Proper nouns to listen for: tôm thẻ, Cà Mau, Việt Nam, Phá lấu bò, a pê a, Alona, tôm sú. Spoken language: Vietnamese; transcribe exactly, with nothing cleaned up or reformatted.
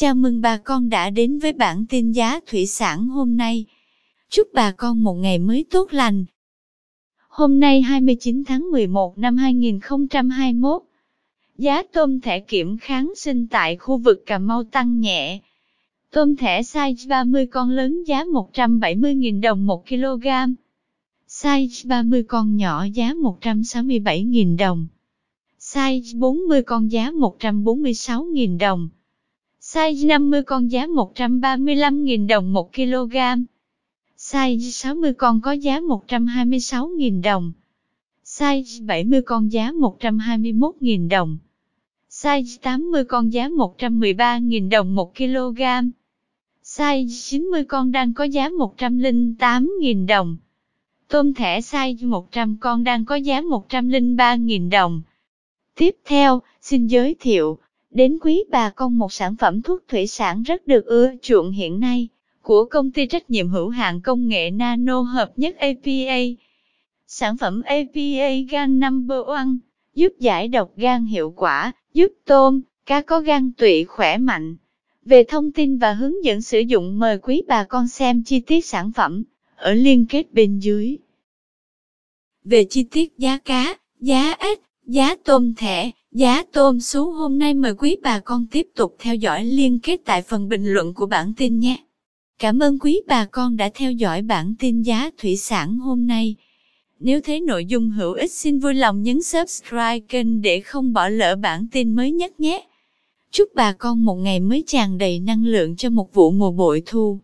Chào mừng bà con đã đến với bản tin giá thủy sản hôm nay. Chúc bà con một ngày mới tốt lành. Hôm nay hai mươi chín tháng mười một năm hai nghìn không trăm hai mươi mốt, giá tôm thẻ kiểm kháng sinh tại khu vực Cà Mau tăng nhẹ. Tôm thẻ size ba mươi con lớn giá một trăm bảy mươi nghìn đồng một ki lô gam, size ba mươi con nhỏ giá một trăm sáu mươi bảy nghìn đồng, size bốn mươi con giá một trăm bốn mươi sáu nghìn đồng, size năm mươi con giá một trăm ba mươi lăm nghìn đồng một ki lô gam, size sáu mươi con có giá một trăm hai mươi sáu nghìn đồng, size bảy mươi con giá một trăm hai mươi mốt nghìn đồng, size tám mươi con giá một trăm mười ba nghìn đồng một ki lô gam, size chín mươi con đang có giá một trăm lẻ tám nghìn đồng, tôm thẻ size một trăm con đang có giá một trăm lẻ ba nghìn đồng. Tiếp theo, xin giới thiệu đến quý bà con một sản phẩm thuốc thủy sản rất được ưa chuộng hiện nay, của công ty trách nhiệm hữu hạn công nghệ nano hợp nhất a pê a. Sản phẩm a pê a Gan Number One, giúp giải độc gan hiệu quả, giúp tôm, cá có gan tụy khỏe mạnh. Về thông tin và hướng dẫn sử dụng mời quý bà con xem chi tiết sản phẩm ở liên kết bên dưới. Về chi tiết giá cá, giá ếch, giá tôm thẻ, giá tôm sú hôm nay mời quý bà con tiếp tục theo dõi liên kết tại phần bình luận của bản tin nhé. Cảm ơn quý bà con đã theo dõi bản tin giá thủy sản hôm nay. Nếu thấy nội dung hữu ích xin vui lòng nhấn subscribe kênh để không bỏ lỡ bản tin mới nhất nhé. Chúc bà con một ngày mới tràn đầy năng lượng cho một vụ mùa bội thu.